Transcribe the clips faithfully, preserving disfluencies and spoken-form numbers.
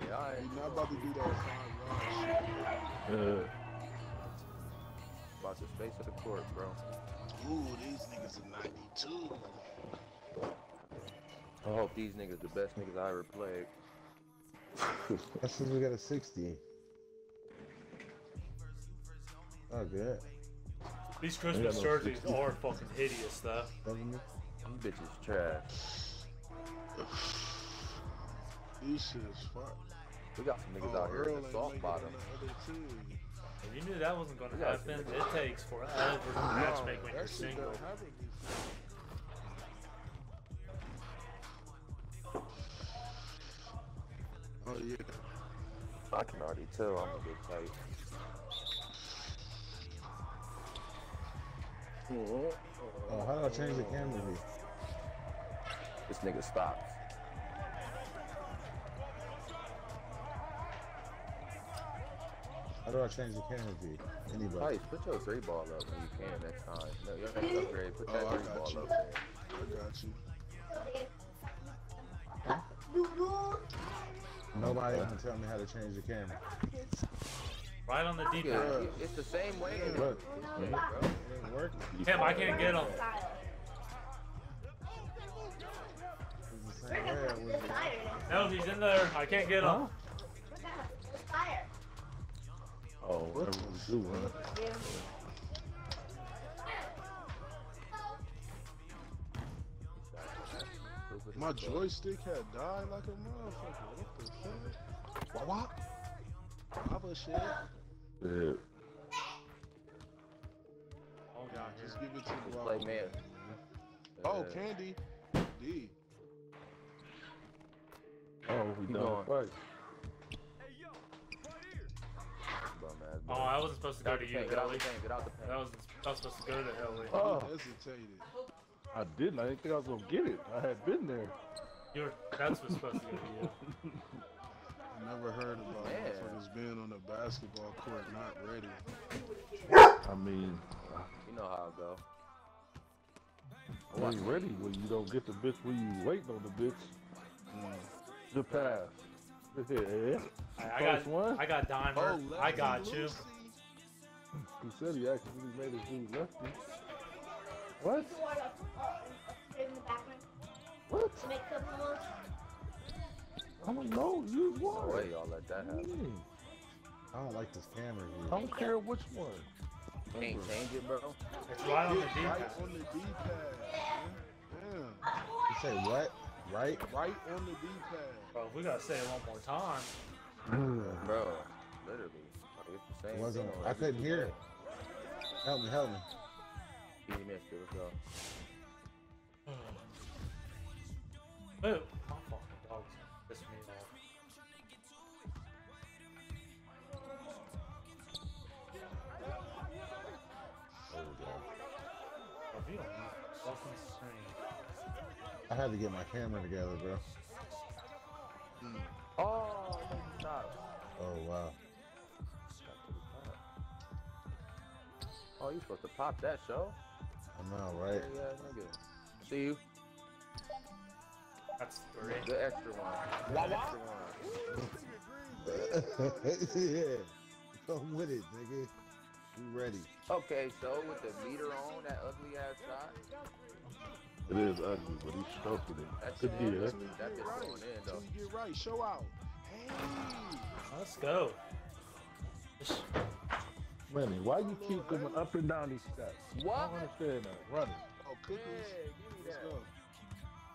shit. All right, not about to do that. Uh, Watch the face of the court, bro. Ooh, these niggas are ninety-two. I hope these niggas the best niggas I ever played. That's since we got a sixty. Oh, good. These Christmas no jerseys sixty. Are fucking hideous, though. Them bitches trash. This shit is fucked. We got some niggas oh, out here in the soft bottom. If you knew that wasn't gonna happen, it takes forever to matchmake when you're single. Oh yeah. I can already tell I'm a bit tight. Oh, how do I change the camera here? This nigga stops. How do I change the camera view? Anybody? Hey, put your three ball up when you can next time. No, you don't have to upgrade. Put that oh, three ball you. Up there. I got you. Huh? Nobody can tell me how to change the camera. Right on the deep end. Yeah, it's the same way. It look. It ain't working. Damn, I can't get him. It's the same way I was. No, he's in there. I can't get him. Huh? Oh, what do we do, huh? Yeah. My joystick had died like a motherfucker. What the fuck? Wah wah. Papa shit. Yeah. Oh god, just give it to the play man. Oh, yeah. Candy. D. Oh, we done. Right. Oh, I wasn't supposed to go to you, Ellie. I wasn't supposed to go to Ellie. Oh, hesitated. I didn't. I didn't think I was gonna get it. I had been there. Your that's what's supposed to go to you. I never heard about motherfuckers being on the basketball court not ready. I mean, you know how it go. Well, you ready when you don't get the bitch when you waiting on the bitch. Mm. The pass. Yeah. I got one. I got Don. Oh, I got you. He said he actually made his dude lefty. What? What? I don't know. Use one. No way y'all let that happen. I don't like this camera here. I don't care which one. Can't change it, bro. It's right on the D-pad. Yeah. You say what? Right, right on the D-pad. Bro, we gotta say it one more time. Mm. Bro, literally, it's the same. It wasn't, I couldn't hear it. Help me, help me. You missed it, let's go. Move. My fucking dog's pissing me off. There we go. Reveal fucking screen. I had to get my camera together, bro. Mm. Oh, stop. Oh, wow. Oh, you supposed to pop that, show? I know, right? Yeah, yeah, nigga. See you. That's three. The extra one. The extra one. Yeah. Come with it, nigga. You ready. Okay, so with the meter on, that ugly ass shot. It is ugly, but he's stroking it. That's good deal. That's right. Going in, though. You get right. Show out. Hey. Let's go. Lenny, why you keep going up and down these steps? What? I don't understand that. Running. Oh, cookies. Yeah, give me that. Let's go.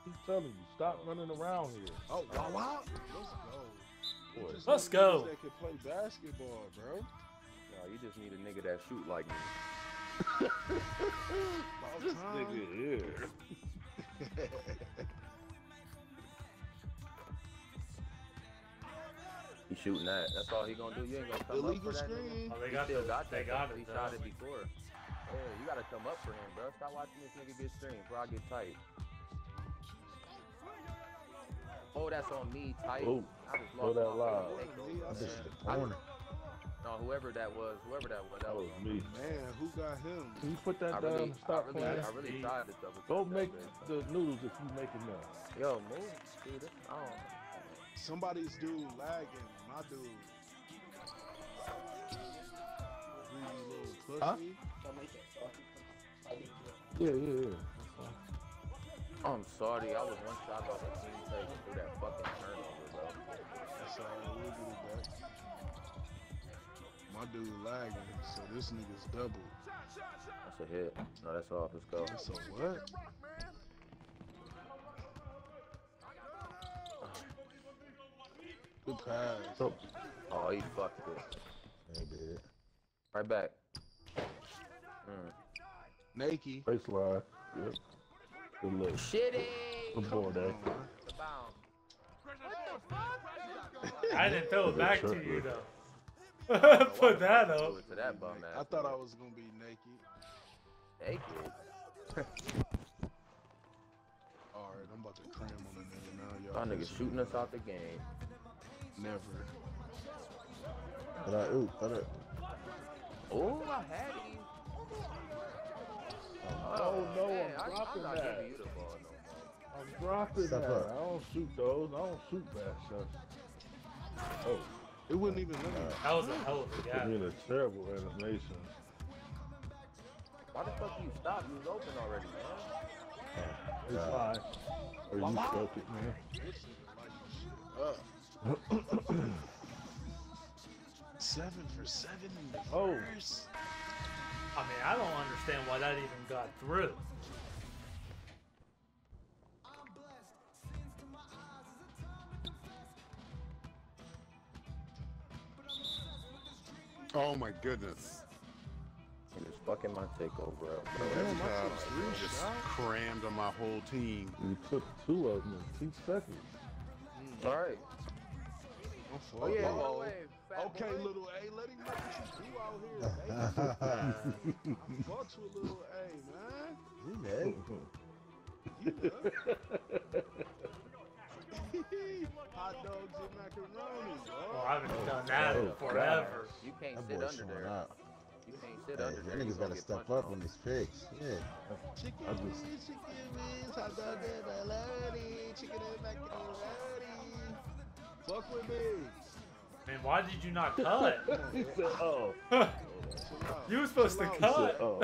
He's telling you, stop running around here. Oh, wow, wow. Let's go. Boy, let's go. That can play basketball, bro. No, you just need a nigga that shoot like me. This nigga here. He's shooting that. That's all he gonna do. You ain't gonna come illegal up for that screen. Nigga. Oh, they got still the, got that. They got it. He shot it before. Hey, you gotta come up for him, bro. Stop watching this nigga get streamed before I get tight. Oh, that's on me, tight. Oh, oh that loud. No, whoever that was, whoever that was, that oh, was me. Man, who got him? Can you put that I down really, and stop I really, playing? I really tried to double. Go make that, the news if you make it now. Yo, move, dude. I don't know. Somebody's dude lagging, my dude. Huh? Yeah, yeah, yeah. I'm sorry, I was one shot off the team taking through that fucking turnover, bro. That's all we do, bro. My dude lagging, so this nigga's double. That's a hit. No, that's off. Let's go. That's a what? Good pass. Oh, he fucked it. He did. Right back. Mm. Nakey. Face line. Yep. Good look. Shitty. Good ball, Dad. What the fuck? I didn't throw it back to you, though. Put that up. To that bum ass. I thought I was going to be naked. Naked? Alright, I'm about to cram on the nigga now, y'all. Y'all niggas shooting us out the game. Never. But I, ooh, cut it. Oh, I had him. Oh, oh no, man. I'm dropping I, I'm that. Giving you the ball no more. I'm dropping Stop that. Up. I don't shoot those. I don't shoot bad shots. Oh, it wouldn't even let me. That was a hell of a guy. It was a terrible animation. Why the fuck you stop? You was open already, man. Uh, it's fine. Uh, or you Mama. Scope it, man. Uh. seven for seven in the first. Oh. I mean, I don't understand why that even got through. I'm blessed. Sins to my eyes is a time to confess. But I'm obsessed with this dream. Oh my goodness. And it's fucking my takeover, bro. Every time I just crammed on my whole team. You took two of them in two seconds. Mm. All right. Oh, yeah, no way, okay, boy. Little A, let him know what you do out here, baby. I fought you a little A, man. You mad? You good? Hot dogs and macaroni, bro. Oh, I haven't oh, done that in forever. You can't that sit under there. Out. You can't sit hey, under there. That nigga's gotta step up on his picks. Yeah. Chicken wings, just... chicken wings, hot dogs and macaroni, chicken and macaroni. Fuck with me. Man, why did you not cut? He said, oh. You were supposed to cut. Said, oh.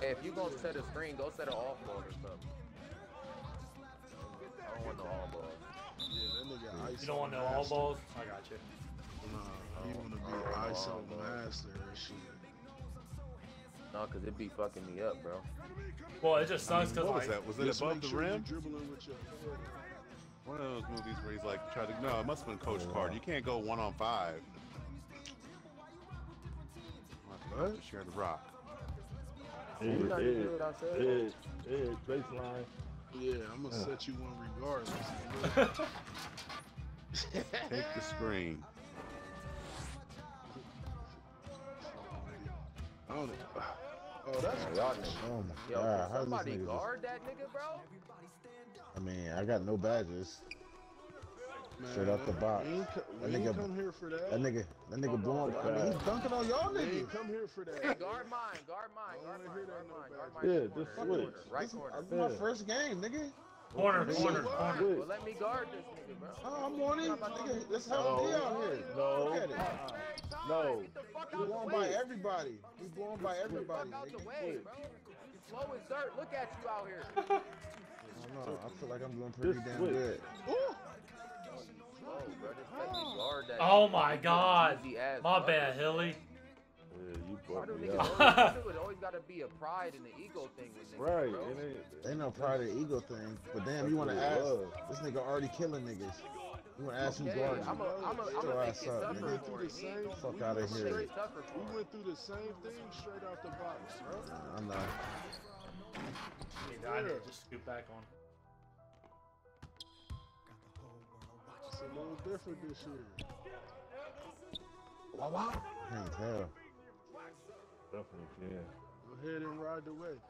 Hey, if you gonna set a screen, go set an off ball or something. I don't want no all balls. Yeah, that nigga ice. You don't want no all balls? I got you. Nah, you wanna be an I S O master or shit. No, cause it be fucking me up, bro. Well, it just sucks I mean, cause what like, was that? Was it above the sure rim? Dribbling with your... One of those movies where he's like, try to. No, it must have been Coach oh, wow. Carter. You can't go one on five. What? Sharing the rock. Hey, hey, hey, hey, baseline. Yeah, I'm gonna uh. set you one regardless. Take the screen. Oh, that's oh, my Yo, God. Somebody guard that nigga, bro? I mean, I got no badges. Man, straight out the box. That nigga, come here for that. That nigga, that nigga oh, blowing. I mean, he's dunking on y'all niggas. Come here for that. Hey, guard mine, guard mine, guard mine, guard mine, guard mine. Yeah, just switch. Right corner. This is my first game, nigga. Corner, corner, corner. Well, let me guard this nigga, bro. Oh, I'm on him, nigga. Let's help me out here. No. Look at it. No, he's blown by everybody. He's blown by everybody. Get the fuck out the way, bro. Slow as dirt. Look at you out here. I don't know. I feel like I'm doing pretty damn good. Oh my God. My bad, Hilly. Yeah, you Why do niggas it always gotta be a pride and an ego thing with niggas, right, bro. It ain't, ain't no pride and ego thing, but damn, you wanna ask, this nigga already killing niggas. You wanna ask okay, who's guarding I'm gonna make it up, suffer for it. Same, fuck we out of here. We went through the same thing straight out the box, bro. Nah, I'm not. Yeah, I need to just scoot back on. It's a little different this year. Wow, wow. Can't tell. Definitely, yeah. Go ahead and ride the wave.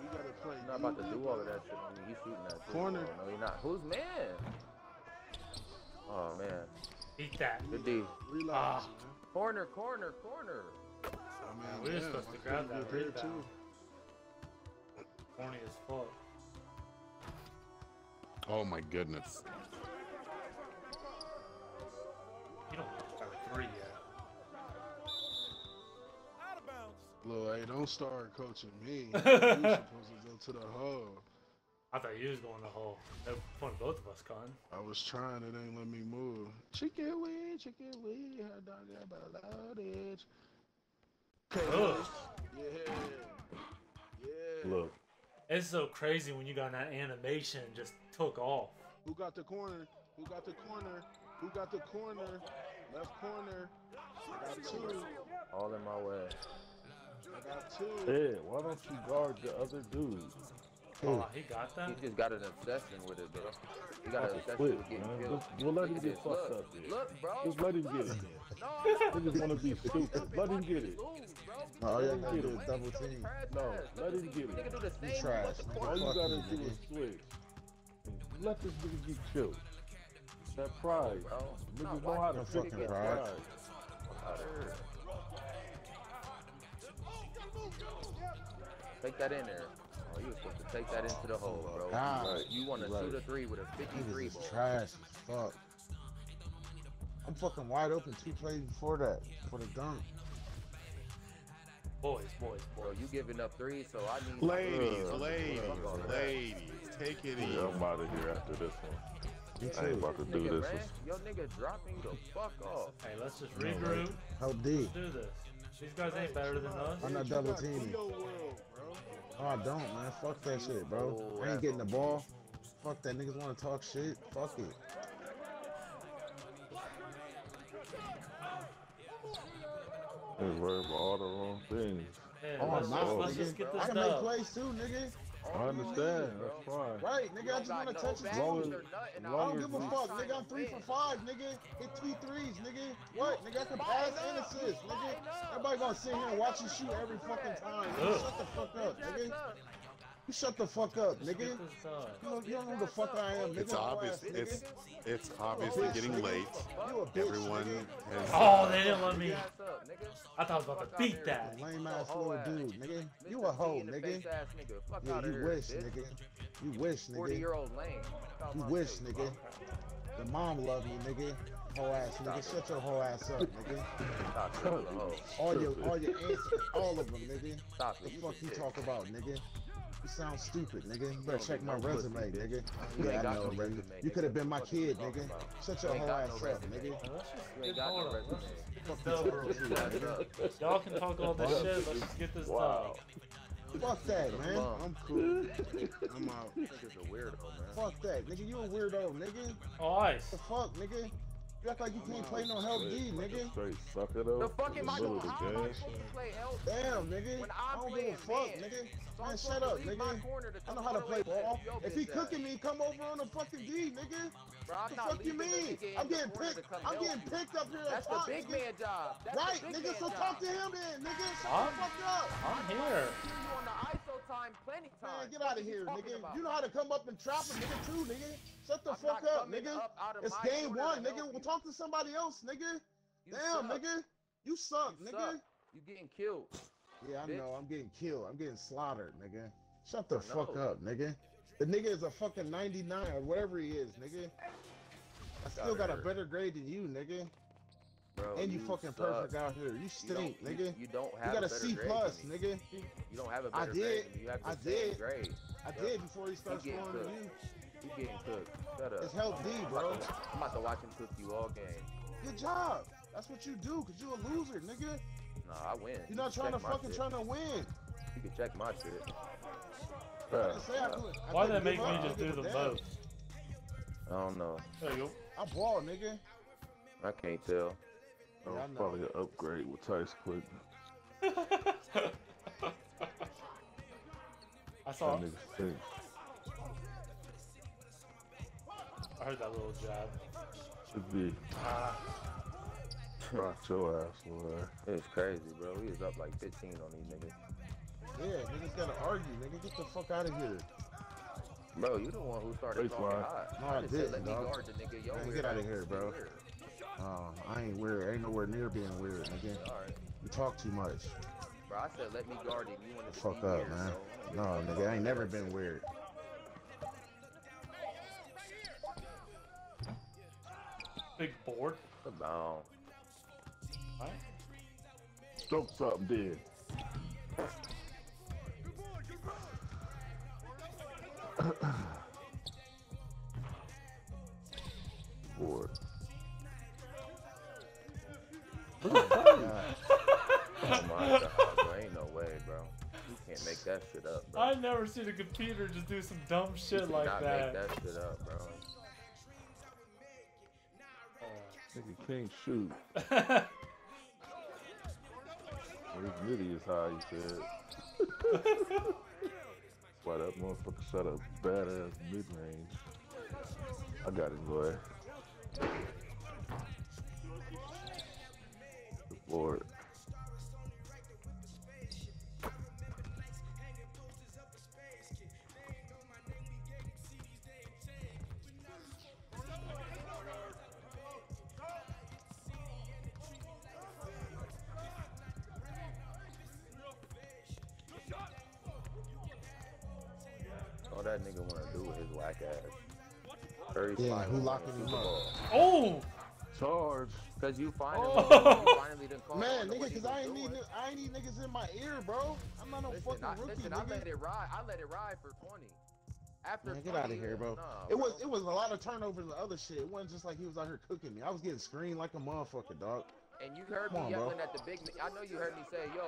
You gotta play. You're not about to do all of that shit on me. He's shooting that corner. Shit. No, you're not. Who's man? Oh, man. Eat that. Good D. Relax. Uh, corner, corner, corner. Oh, Oh, man, we were yeah, supposed to grab that rebound. Too. Corny as fuck. Oh my goodness. You don't have to start with three yet. Out of bounds. Look, hey, don't start coaching me. You're supposed to go to the hole. I thought you was going to the hole. That was fun, both of us, Con. I was trying, it ain't let me move. Chicken wing, chicken wing, hot dog got a loadage. Ugh. Yeah. Yeah. Look. It's so crazy when you got that animation just took off. Who got the corner? Who got the corner? Who got the corner? Left corner. I got two. All in my way. I got two. Hey, why don't you guard the other dude? Oh, he got that? He just got an obsession with it, bro. He got an obsession quit, with getting man. killed. Just, we'll let him get fucked up, dude. Look, bro. Just let him get it. He just want to be stupid. Let him get it. All you gotta do is double team. No, let him get it. He tries. All you gotta do is switch. Let this nigga get killed. That pride, bro. Niggas know how to fucking pride. Take that in there. Oh, you were supposed to take that into the hole, bro. God, you want to right. shoot a three with a fifty-three ball. Trash as fuck. I'm fucking wide open two plays before that. For the dunk. Boys, boys, boys. You giving up three, so I need... Ladies, uh, ladies, uh, ladies. Take it easy. Yeah, I'm out of here after this one. I ain't about to do nigga this one. Yo, nigga dropping the fuck off. Hey, let's just regroup. How deep? Let's do this. These guys ain't better than us. I'm not double teaming. Oh, I don't, man. Fuck that shit, bro. Oh, I ain't getting the ball. Fuck that. Niggas want to talk shit. Fuck it. Just worry about all the wrong things. Yeah, oh, let's, no, let's just get this I can make up. plays too, nigga. I understand. That's fine. Right, nigga. I just want to touch it. I don't give a fuck, nigga. I'm three for five, nigga. Hit three threes, nigga. What, nigga? I can pass and assist, nigga. Everybody gonna sit here and watch you shoot every fucking time. Nigga. Shut the fuck up, nigga. You shut the fuck up, nigga. You don't know who the fuck I am, nigga. It's obvious. It's it's obviously getting late. Everyone has. Oh, they didn't let me. I thought I was about to beat that. Lame ass little dude, nigga. You a hoe, nigga. Yeah, you wish, nigga. You wish, nigga. forty year old lame. You wish, nigga. The mom love you, nigga. Whole ass, nigga. Shut your whole ass up, nigga. All your, all your answers, all of them, nigga. The fuck you talk about, nigga? You sound stupid, nigga. You better check my resume, nigga. Yeah, I know, nigga. You could have been my kid, nigga. Shut your whole ass up, nigga. Y'all can talk all this shit. Let's just get this done. Fuck that, man. I'm cool. I'm out. Nigga's a weirdo, man. Fuck that, nigga. You a weirdo, nigga. Oh, ice. What the fuck, nigga? You act like you can't play no Hell D, nigga. Straight sucker though. The fucking Michael, how am I supposed to play Hell D? Damn, nigga. I don't give a fuck, nigga. Man, shut up, nigga. I know how to play ball. If he cooking me, come over on the fucking D, nigga. What the fuck you mean? I'm getting picked. I'm getting picked up here. That's the big man job. Right, nigga. So talk to him then, nigga. Shut the fuck up. I'm here. Time, plenty time. Man, get out of here, nigga. You know how to come up and trap a nigga too, nigga. Shut the I'm fuck up, nigga. Up it's game one, nigga. We'll talk to somebody else, nigga. You Damn, suck. nigga. You suck, you nigga. Suck. You getting killed. Yeah, I bitch. know. I'm getting killed. I'm getting slaughtered, nigga. Shut the fuck up, nigga. The nigga is a fucking ninety-nine or whatever he is, nigga. I still got, got a better grade than you, nigga. Bro, and you, you fucking suck. perfect out here. You stink, you nigga. You, you don't have. You got a, a C plus, nigga. You don't have a better I did. Grade. You have I did. Grade. I yep. did before he starts scoring on you. You getting cooked. Shut up. It's Hell D, bro. I'm about, to, I'm about to watch him cook you all game. Good job. That's what you do, cause you a loser, nigga. Nah, I win. You're not you trying to fucking shit. trying to win. You can check my shit. Bro, I I could, I why that make me up? just do the vote? I don't know. There you go. I ball, nigga. I can't tell. That was probably an upgrade with Tice Quick. I saw him. I heard that little jab. Should be. Ah. Rocked your ass, Lord. It was crazy, bro. We was up like fifteen on these niggas. Yeah, niggas gotta argue, nigga. Get the fuck out of here. Bro, you the one who started talking hot. No, I, I didn't, said, dog. Guard the nigga. Yo, Man, get out of here, bro. Weird. Uh, I ain't weird. I ain't nowhere near being weird, nigga. You talk too much. Bro, I said let me guard it. You want to fuck up, here, man? So no, nigga, I ain't never been weird. Big board. Come on. What? Stroke something, dude. Board. Oh my god, bro, ain't no way, bro. You can't make that shit up, bro. I never seen a computer just do some dumb shit like that. You cannot make that shit up, bro. Nigga can't shoot. This nitty is how you said. Why that motherfucker shot a badass mid-range. I got it, boy. The board. All that nigga wanna do with his whack ass. Yeah, who locked him up? Oh! Charge. Cause you finally, oh. you finally didn't call. Man, nigga, cause I ain't, need, I ain't need niggas in my ear, bro. I'm not no listen, fucking I, rookie, listen, nigga. I let it ride. I let it ride for twenty. After man, get out of here, bro. Nah, it was bro. it was a lot of turnovers and other shit. It wasn't just like he was out here cooking me. I was getting screened like a motherfucker, dog. And you heard Come me on, yelling bro. at the big man. I know you heard me say, yo,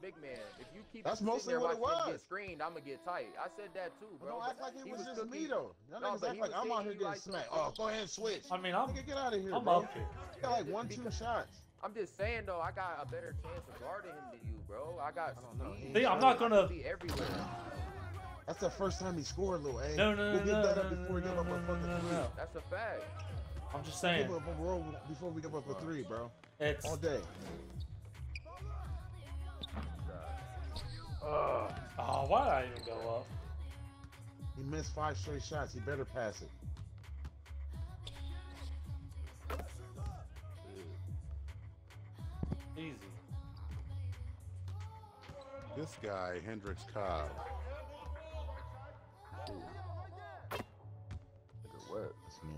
big man, if you keep That's mostly there what watching it was. get screened, I'm gonna get tight. I said that too, bro. Don't act like it was, was just cooking. me though. Y'all no, niggas act like I'm out here getting like smacked. Oh, go ahead and switch. I mean, I'm gonna get out of here. I'm bro. out here. I got like one, two because, shots. I'm just saying though, I got a better chance of guarding him than you, bro. I got. I don't know. See, I'm not gonna be everywhere. That's the first time he scored, Lil A. No, no, no, we'll get no, that no, up before no, we give up no, a fucking no, three. No. That's a fact. I'm just saying. We'll give up a roll before we give up a three, bro. It's all day. Uh, oh, why did I even go up? He missed five straight shots. He better pass it. Easy. This guy, Hendrix Cobb. Ooh. Look at what? That's me.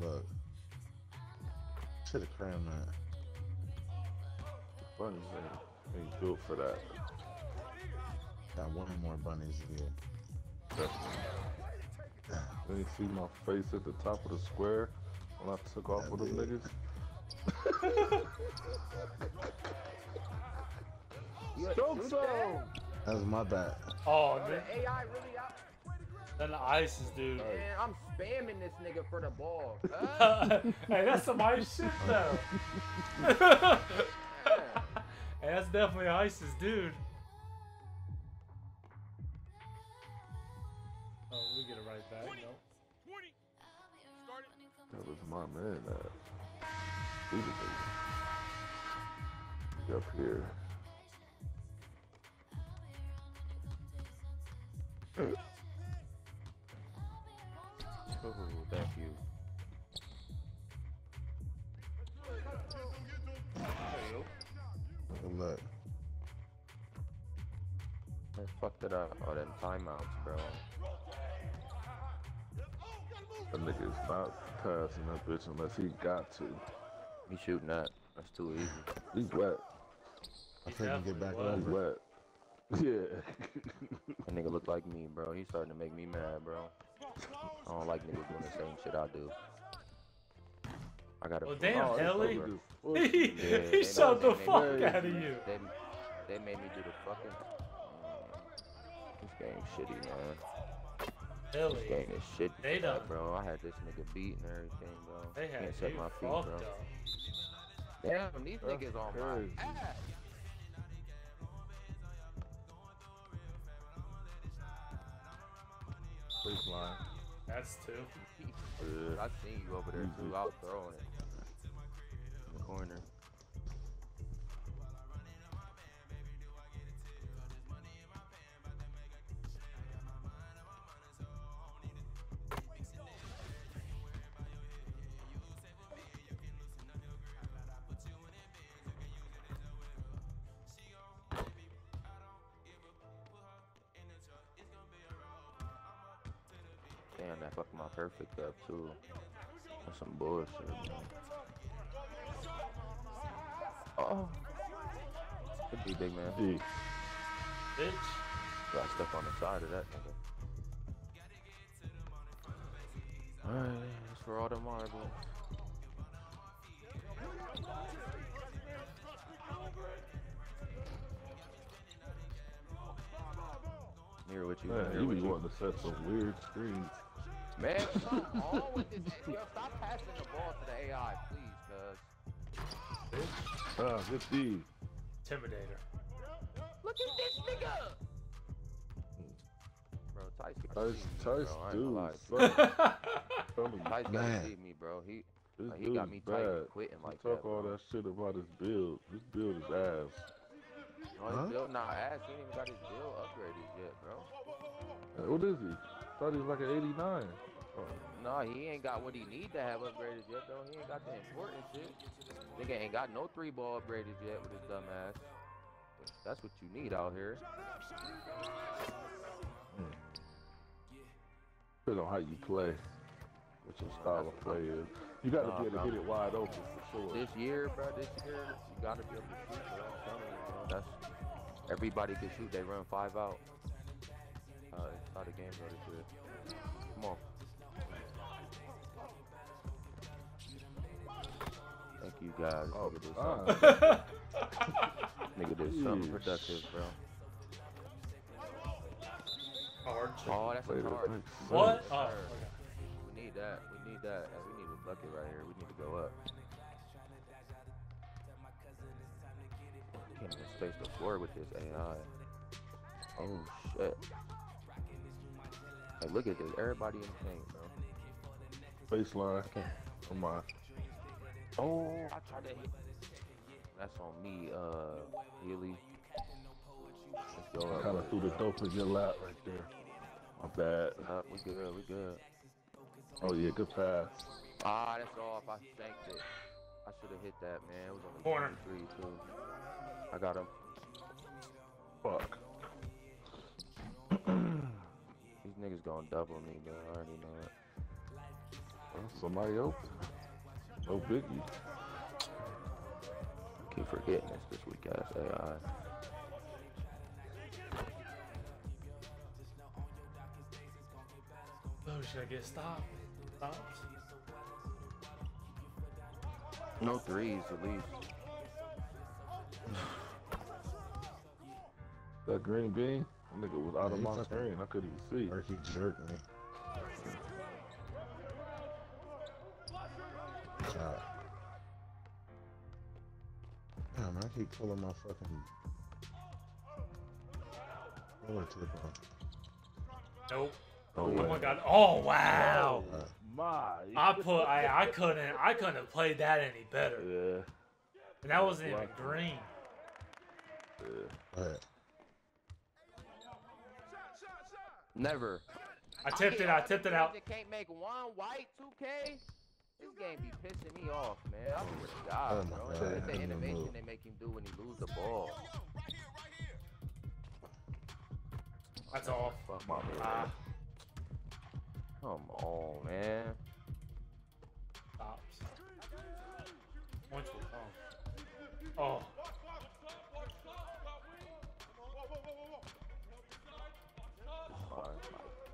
Look. Should have crammed that. Bunnies ain't built for that. Got one more bunnies here. Then you see my face at the top of the square when I took off with them niggas. Don't so. That's my bad. Oh, man. The A I really out. Then the ice is dude. Man, I'm spamming this nigga for the ball. Uh. Hey, that's some ice shit though. Hey, that's definitely ISIS, dude. Oh, we get it right back. twenty, you know? twenty. That was my man. Uh, up here. Ooh, thank you. Good luck. I fucked it up. All them timeouts, bro. That nigga's not passing that bitch unless he got to. He shooting that. That's too easy. He's wet. I think he get back over. He's wet. Yeah. That nigga look like me, bro. He's starting to make me mad, bro. I don't like niggas doing the same shit I do. I gotta. Well, damn, oh, Ellie. He, yeah, he shot the fuck out of you. They, they made me do the fucking. Um, this game shitty, man. Ellie. This game is shitty. They done. Bro, I had this nigga beat and everything, bro. They had set my feet, bro. Up. Damn, these That's niggas on crazy. my ass. Line. That's two. Yeah. I seen you over there too. I was throwing it in the corner. Damn, that fucked my perfect up too. That's some bullshit, man. Oh, could be big man. Jeez. Bitch. Got stuff on the side of that nigga. Alright, that's for all the marbles. Here with you, man. You be wanting to set some weird screens. Man, stop all with this. Yo, stop passing the ball to the A I, please, cuz. Bitch. Ah, good D. Intimidator. Look at this nigga! Bro, Tice Tice, Tice dude. Tice gotta see me, bro. He, like, he got me tight and quitting like that. Talk all that shit about his build. This build is ass. Oh, huh? His build not ass. He ain't even got his build upgraded yet, bro. What is he? Thought he was like an eighty-nine. Oh. No, he ain't got what he need to have upgraded yet, though. He ain't got the important shit. Nigga ain't got no three ball upgraded yet with his dumb ass. That's what you need out here. Mm. Depends on how you play. What your style of play is. You gotta nah, be able to nah. get it wide open for sure. This year, bro, this year, you gotta be able to shoot, bro. I'm telling you, bro. That's, everybody can shoot, they run five out. Uh, it's not a game, bro, this year. Come on. Thank you guys. Oh, nigga, did something, something productive, bro. Hard. Oh, that's a hard. What? Oh, okay. We need that. We need that. And we need a bucket right here. We need to go up. I can't even space the floor with this A I. Oh, shit. Hey, look at this. Everybody in the paint, bro. Baseline. Come on. Oh, I tried to hit. That's on me, uh, Healy. Let's go up. Kinda threw the dope in your lap right there. My bad. Uh, we good, we good. Oh yeah, good pass. Ah, that's off. I shanked it. I should have hit that, man. It was on the corner three too. I got him. Fuck. These niggas gonna double me, man. I already know it. Oh, somebody open. Oh, biggie. I keep forgetting it's this week, guys. A I. Oh, should I get stopped? Stopped? No threes, at least. That green bean? That nigga was out of my screen. I couldn't even see. Or he jerked me. God. Damn, I keep pulling my fucking roller clip on. Nope. Oh, oh my god. Oh wow. Oh, my. I put I I couldn't I couldn't have played that any better. Yeah. And that wasn't even green. Yeah. Right. Never. I tipped it, I tipped it out. Can't make one white two K. This game be pissing me off, man. I'm gonna die, bro. It's the animation they make him do when he lose the ball. That's off. Fuck my man. Come on, man. Stop. Oh. Oh. Oh my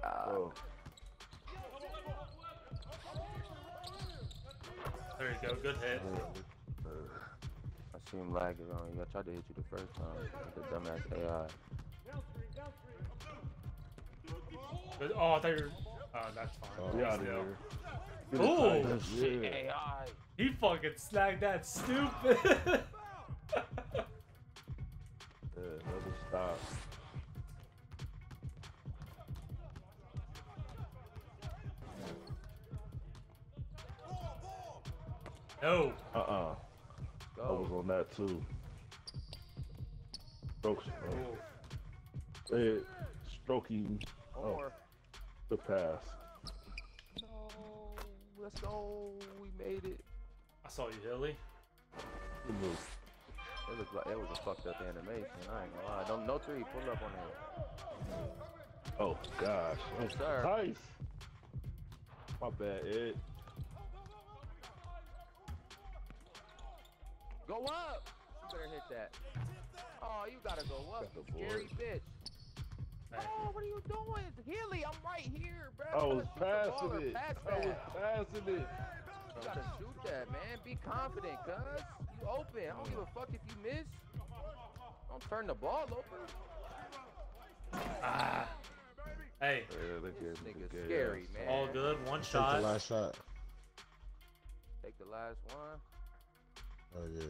god. Whoa. There you go, good hit. Uh, I see him lagging on you. I tried to hit you the first time. The dumbass A I. Good. Oh, I thought you were. Oh, that's fine. Oh, yeah, yeah. Oh shit! A I. He fucking snagged that stupid. Yeah, another stop. No. Uh uh. Go. I was on that too. Strokes, bro. Hey, stroking. Oh. The pass. No, let's go. We made it. I saw you, Hilly. Good move. It looked like it was a fucked up animation. I ain't gonna lie. Don't no three. Pull up on that. Oh gosh. Nice. My bad, Ed. Go up! You better hit that. Oh, you gotta go up, you scary bitch. Oh, what are you doing? Healy, I'm right here, bro. I was passing it. Pass I was passing it. You gotta shoot that, man. Be confident, cuz. You open. I don't give a fuck if you miss. Don't turn the ball over. Ah. Hey. Yeah, this nigga's scary, man. All good. One shot. Take the last shot. Take the last one. Oh, yeah.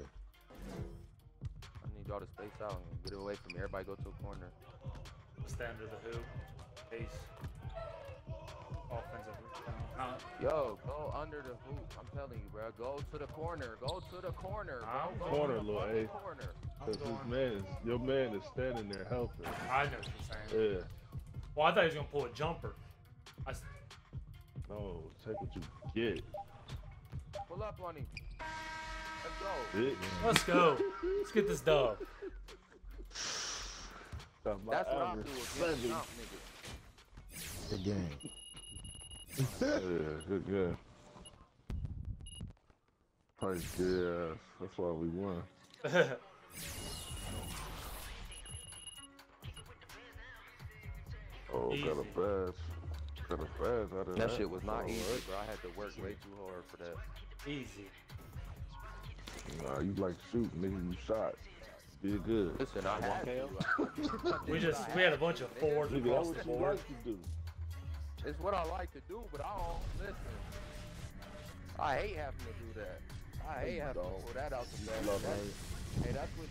I need y'all to space out and get away from me. Everybody go to a corner. Stand to the hoop. Base. Offensive rebound. Yo, go under the hoop. I'm telling you, bro. Go to the corner. Go to the corner. Bro. Go corner, Lloyd. Because this man is, your man is standing there helping. I know what you're saying. Yeah. Well, I thought he was going to pull a jumper. I... No, take what you get. Pull up on him. Let's go. Yeah. Let's go. Let's get this dub. That's what I'm doing. Nigga. Good game. Yeah, good game. Like, yeah, that's why we won. Oh, easy. Got a pass. Got a pass out of that. That shit was not oh, easy, bro. I had to work way too hard for that. Easy. Nah, you like to shoot, nigga. You shot. Did good. Listen, I had to. We just we had a bunch of fours across the board. It's what I like to do, but I don't listen. I hate having to do that. I hate having to pull that out the back. Hey, that's what.